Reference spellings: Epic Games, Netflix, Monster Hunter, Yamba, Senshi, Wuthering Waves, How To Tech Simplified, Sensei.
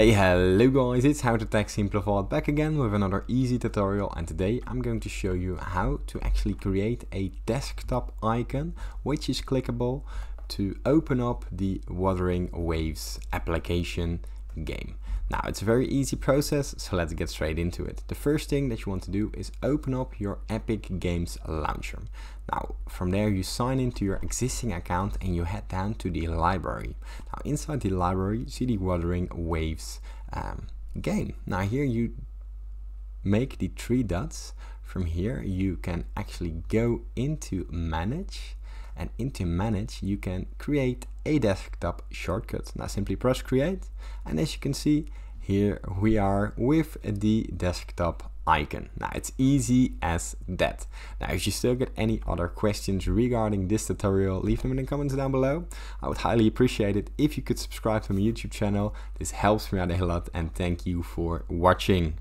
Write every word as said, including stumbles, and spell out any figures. Hey, hello guys, it's How to Tech Simplified back again with another easy tutorial, and today I'm going to show you how to actually create a desktop icon which is clickable to open up the Wuthering Waves application game. Now, it's a very easy process, so let's get straight into it. The first thing that you want to do is open up your Epic Games launcher. Now, from there you sign into your existing account and you head down to the library. Now, inside the library, you see the Wuthering Waves um, game. Now, here you make the three dots. From here, you can actually go into Manage, and into Manage, you can create a desktop shortcut. Now, simply press Create, and as you can see, here we are with the desktop icon. Now, it's easy as that. Now, if you still get any other questions regarding this tutorial, leave them in the comments down below. I would highly appreciate it if you could subscribe to my YouTube channel. This helps me out a lot, and thank you for watching.